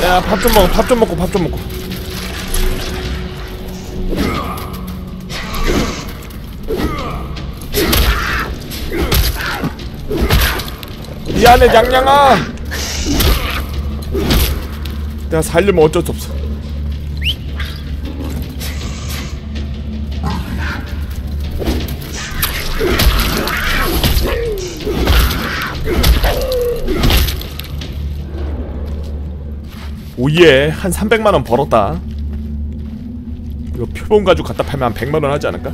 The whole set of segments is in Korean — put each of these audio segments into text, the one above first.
야, 밥 좀 먹어. 밥 좀 먹고. 미안해, 양양아. 내가 살려면 어쩔 수 없어. 오예, 한 300만원 벌었다. 이거 표본 가죽 갖다 팔면 한 100만원 하지 않을까?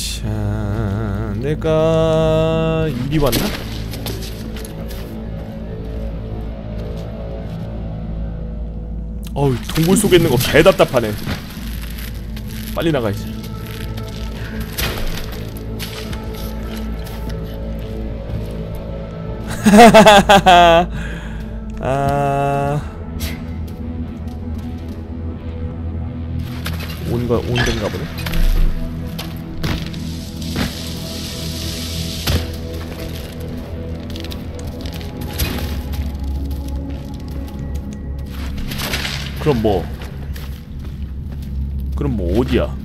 자, 내가 이리 왔나? 어우, 동굴 속에 있는 거 개 답답하네. 빨리 나가야지. 아, 온덴가 보네. 그럼 뭐? 어디야?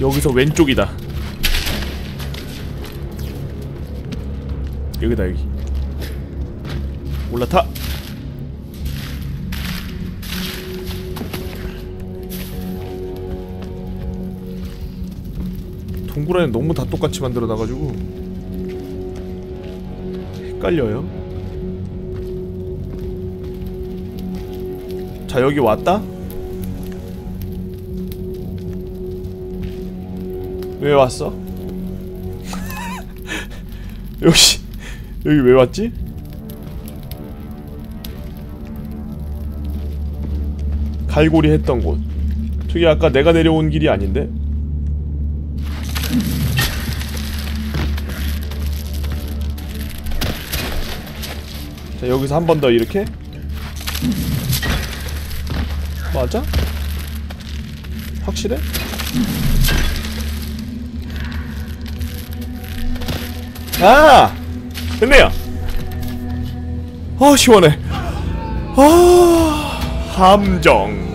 여기서 왼쪽이다. 여기다, 여기. 올라타. 동굴 안에 너무 다 똑같이 만들어 놔가지고 헷갈려요. 자, 여기 왔다? 왜 왔어? 여기 왜 왔지? 갈고리 했던 곳. 저기 아까 내가 내려온 길이 아닌데? 자, 여기서 한 번 더 이렇게? 맞아? 확실해? 아! 됐네요! 아, 시원해. 아, 함정.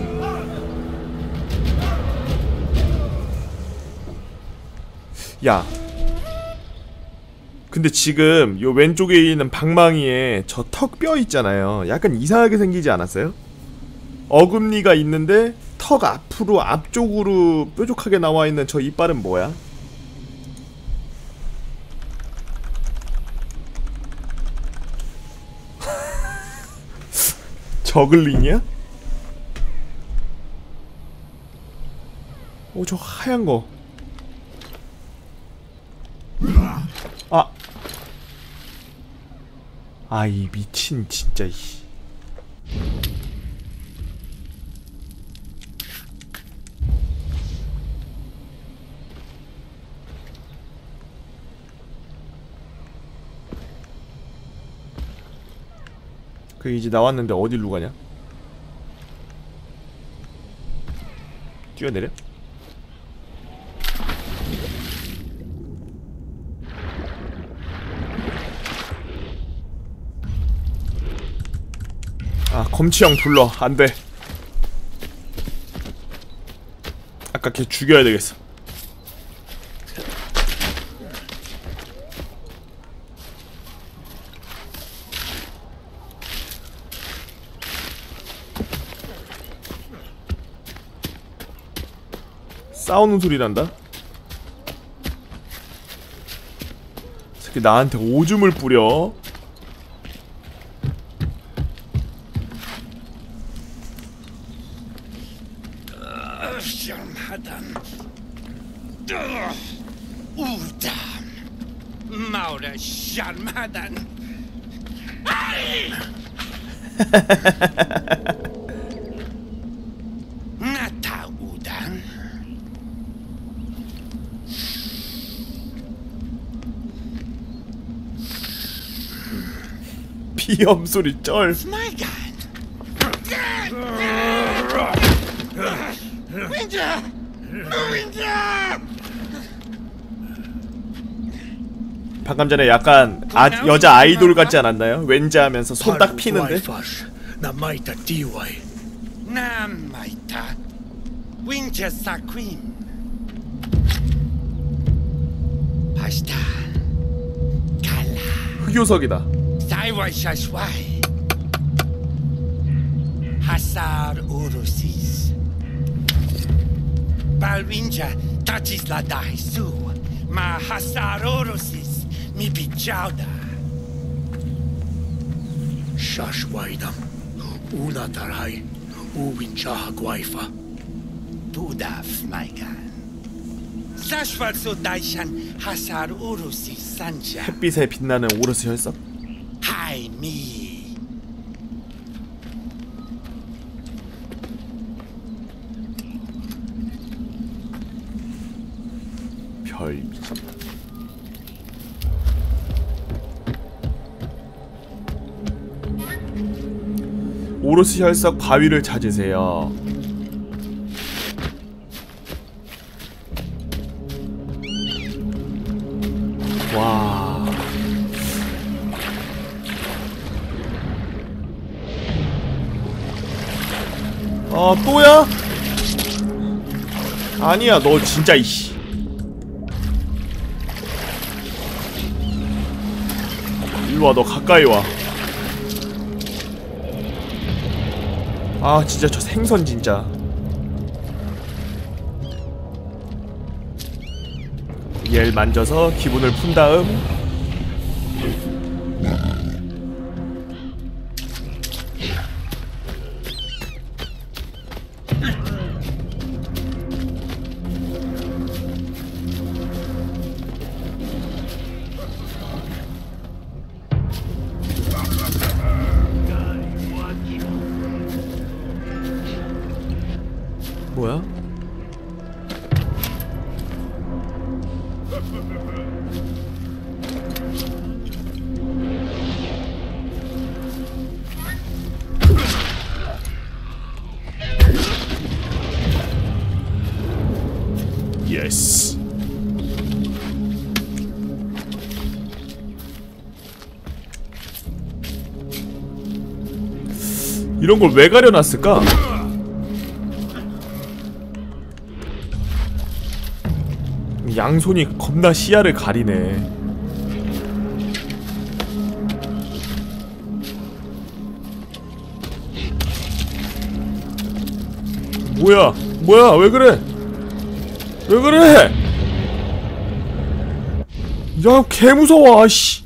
야, 근데 지금 요 왼쪽에 있는 방망이에 저 턱뼈 있잖아요. 약간 이상하게 생기지 않았어요? 어금니가 있는데 턱 앞으로 앞쪽으로 뾰족하게 나와있는 저 이빨은 뭐야? 저글링이야? 오, 저 하얀거. 아, 아이 미친, 진짜. 그 이제 나왔는데 어디로 가냐? 뛰어내려? 아, 검치형 불러. 안 돼. 아까 걔 죽여야 되겠어. 싸우는 소리 난다? 새끼 나한테 오줌을 뿌려? 비염소리 쩔. 방금 전에 약간 여자 아이돌 같지 않았나요? 왠지 하면서 손 딱 피는데. 흑요석이다. Mi picciauda Shashwaidam Una tarai Uwinchaha guaifa Budaf maigan Sashwarso daishan Hasar urusi sanja 햇빛에 빛나는 오르스 혈석? 하이미 별미 오로스 혈석 바위를 찾으세요. 와. 아, 또야? 아니야, 너 진짜 이씨. 일로 와, 너 가까이 와. 아 진짜 저 생선 진짜 얘를 만져서 기분을 푼 다음 뭐야? 예스. 이런 걸 왜 가려놨을까? 양손이 겁나 시야를 가리네. 뭐야? 뭐야? 왜 그래? 왜 그래? 야, 개 무서워. 아씨.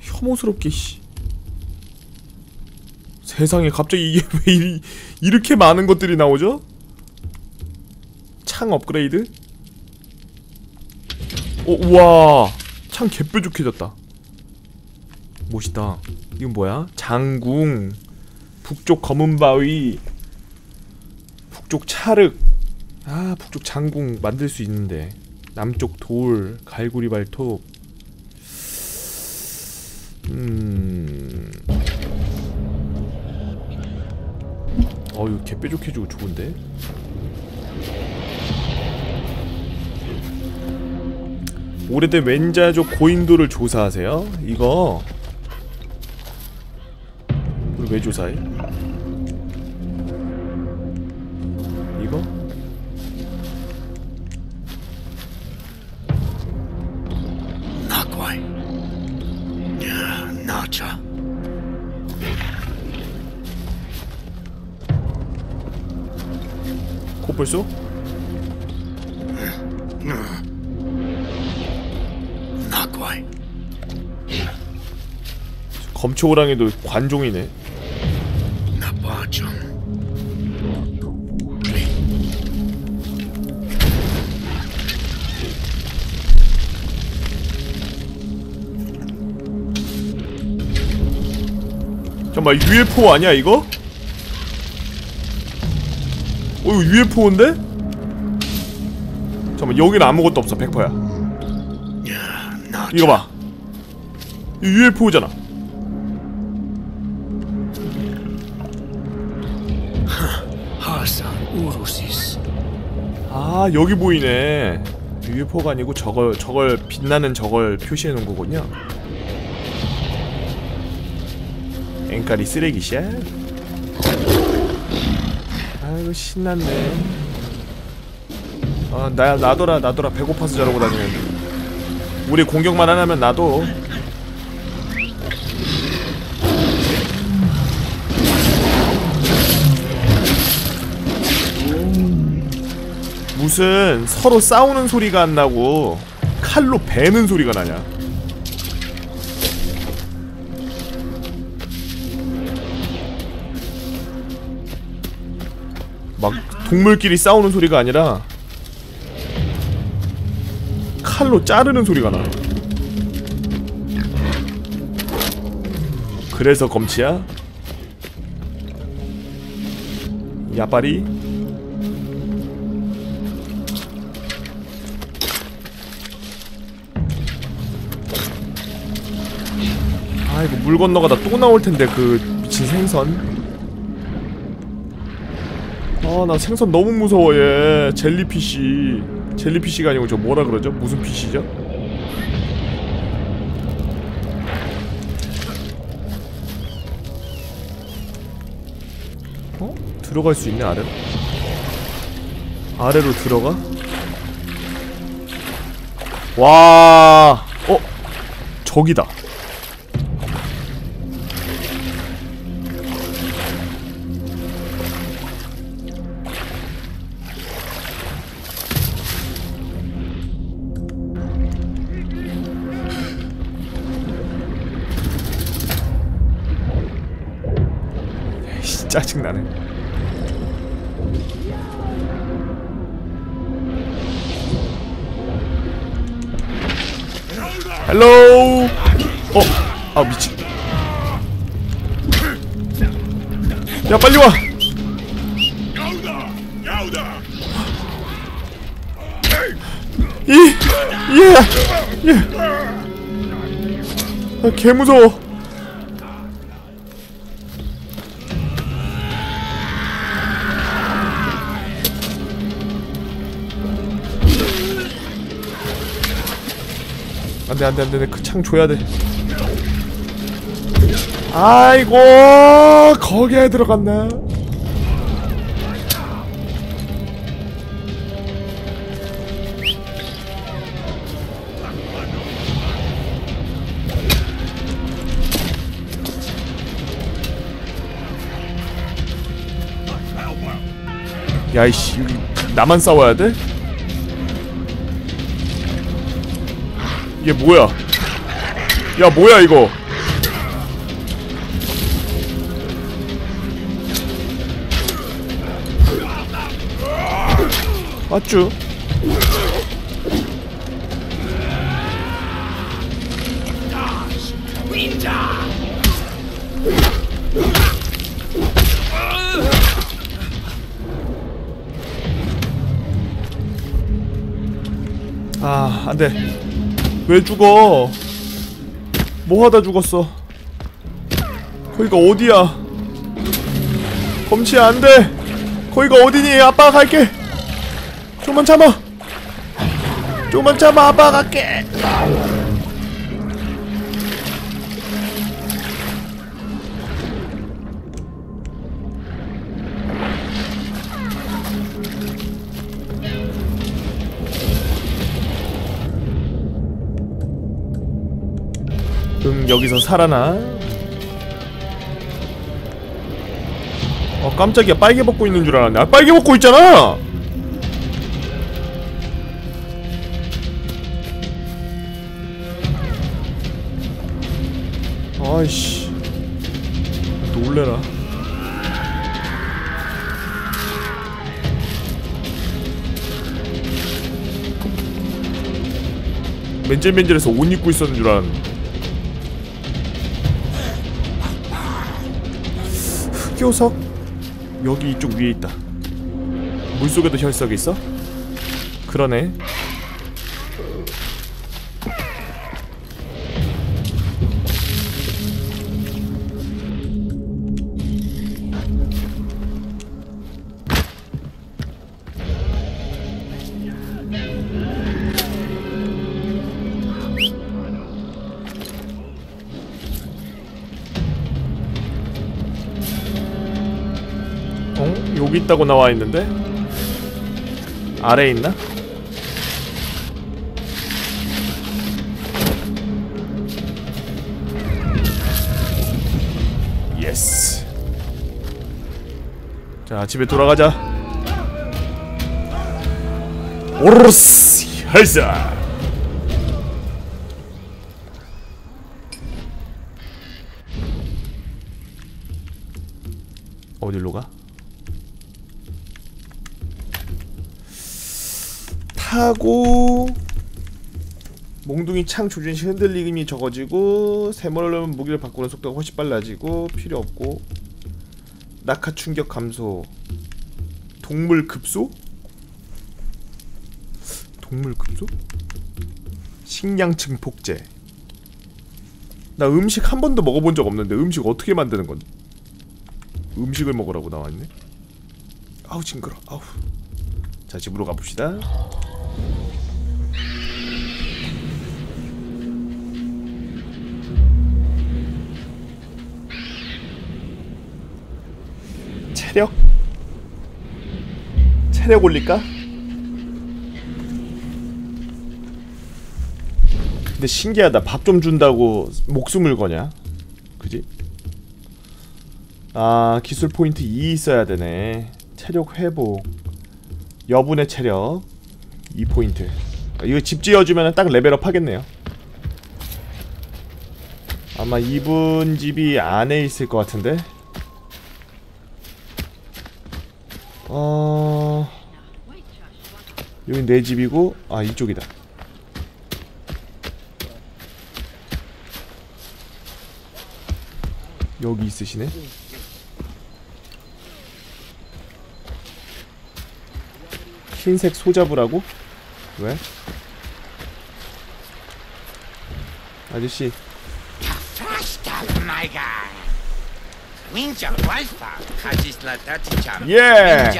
혐오스럽게 씨. 세상에 갑자기 이게 왜 이렇게 많은 것들이 나오죠? 창 업그레이드? 어, 우와 참 개뾰족해졌다. 멋있다. 이건 뭐야? 장궁 북쪽 검은바위 북쪽 찰흑. 아 북쪽 장궁 만들 수 있는데. 남쪽 돌 갈고리 발톱. 어유 개뾰족해지고 좋은데. 오래된 웬자족 고인돌을 조사하세요? 이거 우리 왜 조사해? 이거? 나과이 나자 코뿔소? 검초호랑이도 관종이네. 잠깐만 UFO 아니야 이거? 어 이거 UFO인데? 잠깐만 여기는 아무것도 없어. 100%야. 이거 봐. 이거 UFO잖아. 아, 여기 보이네. UFO가 아니고 저걸 빛나는 저걸 표시해 놓은 거군요. 앵카리 쓰레기샷. 아이고 신났네. 아, 나더라 배고파서 저러고 다니는. 우리 공격만 안 하면 나도. 무슨 서로 싸우는 소리가 안 나고 칼로 베는 소리가 나냐. 막 동물끼리 싸우는 소리가 아니라 칼로 자르는 소리가 나. 그래서 검치야? 야빠리? 아이고 물 건너가다 또 나올텐데 그 미친 생선. 아, 나 생선 너무 무서워. 얘 젤리피쉬. 젤리피쉬가 아니고 저 뭐라 그러죠? 무슨 피쉬죠? 어? 들어갈 수 있네 아래로? 아래로 들어가? 와, 어? 저기다. 짜증나네. 헬로우. 어? 아 미친. 야 빨리 와. 아, 개 무서워. 안돼 그 창 줘야돼. 아이고 거기에 들어갔네. 야이씨 나만 싸워야돼? 이게 뭐야? 야 뭐야 이거? 맞쥬? 아 안돼. 왜 죽어? 뭐 하다 죽었어? 거기가 어디야? 검치야 안 돼! 거기가 어디니? 아빠가 갈게! 좀만 참아! 좀만 참아! 아빠가 갈게! 여기서 살아나? 어 깜짝이야. 빨개 벗고 있는 줄 알았네. 아 빨개 벗고 있잖아! 아이씨 놀래라. 맨질맨질해서 옷 입고 있었는 줄 알았네. 흑요석? 여기 이쪽 위에 있다. 물속에도 혈석이 있어? 그러네. 여기 있다고 나와 있는데 아래에 있나? 예스. 자, 집에 돌아가자. 오르스 할사. 어디로 가? 타고 몽둥이 창 조준시 흔들림이 적어지고 세모로는 무기를 바꾸는 속도가 훨씬 빨라지고 필요 없고 낙하 충격 감소 동물 급소? 동물 급소? 식량 증폭제. 나 음식 한 번도 먹어본 적 없는데 음식 어떻게 만드는 건데? 음식을 먹으라고 나와있네. 아우 징그러. 아우. 자, 집으로 가봅시다. 체력? 체력 올릴까? 근데 신기하다. 밥 좀 준다고 목숨을 거냐? 그지? 아, 기술 포인트 2 있어야 되네. 체력 회복. 여분의 체력 2포인트. 이거 집 지어주면 딱 레벨업 하겠네요. 아마 이분 집이 안에 있을 것 같은데. 여긴 내 집이고, 아, 이쪽이다. 여기 있으시네. 흰색 소잡으라고? 왜? 아저씨. 예!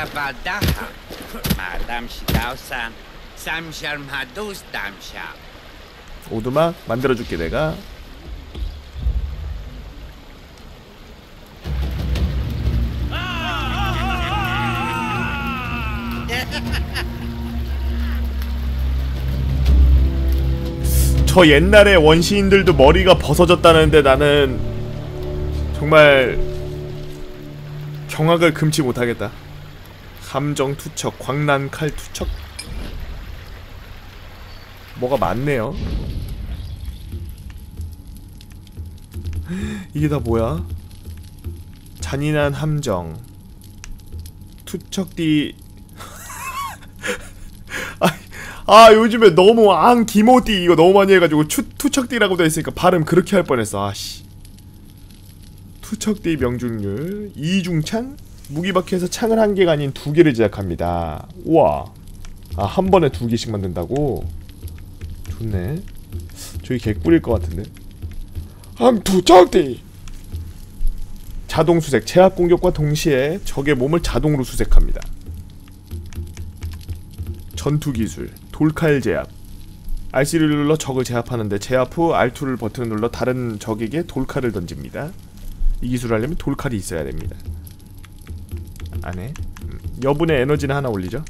오두막 만들어줄게 내가. 저 옛날에 원시인들도 머리가 벗어졌다는데 나는 정말 경악을 금치 못하겠다. 함정 투척, 광란 칼 투척. 뭐가 많네요. 이게 다 뭐야? 잔인한 함정 투척디. 아, 요즘에 너무 안 기모띠 이거 너무 많이 해가지고 투척띠라고 돼있으니까 발음 그렇게 할 뻔했어. 아씨. 투척띠 명중률 이중창? 무기바퀴에서 창을 한 개가 아닌 두 개를 제작합니다. 우와. 아, 한 번에 두 개씩 만든다고? 좋네. 저기 개꿀일 것 같은데. 암 투척띠! 자동 수색. 제압 공격과 동시에 적의 몸을 자동으로 수색합니다. 전투기술 돌칼 제압. R3를 눌러 적을 제압하는데 제압 후 R2를 버튼을 눌러 다른 적에게 돌칼을 던집니다. 이 기술을 하려면 돌칼이 있어야 됩니다. 안에 여분의 에너지는 하나 올리죠.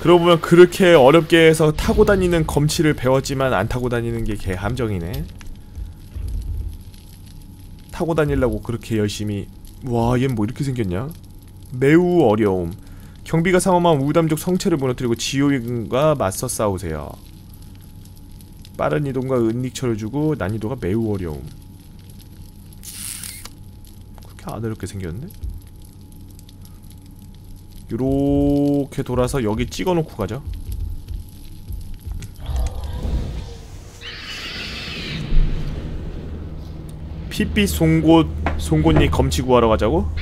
그러고 보면 그렇게 어렵게 해서 타고 다니는 검치를 배웠지만 안 타고 다니는 게 개 함정이네. 타고 다니려고 그렇게 열심히. 와, 얘는 뭐 이렇게 생겼냐? 매우 어려움. 경비가 상험한 우담족 성체를 무너뜨리고 지옥인과 맞서 싸우세요. 빠른 이동과 은닉처를 주고 난이도가 매우 어려움. 그렇게 안 어렵게 생겼네? 요렇게 돌아서 여기 찍어놓고 가죠. 핏빛 송곳니 검치 구하러 가자고?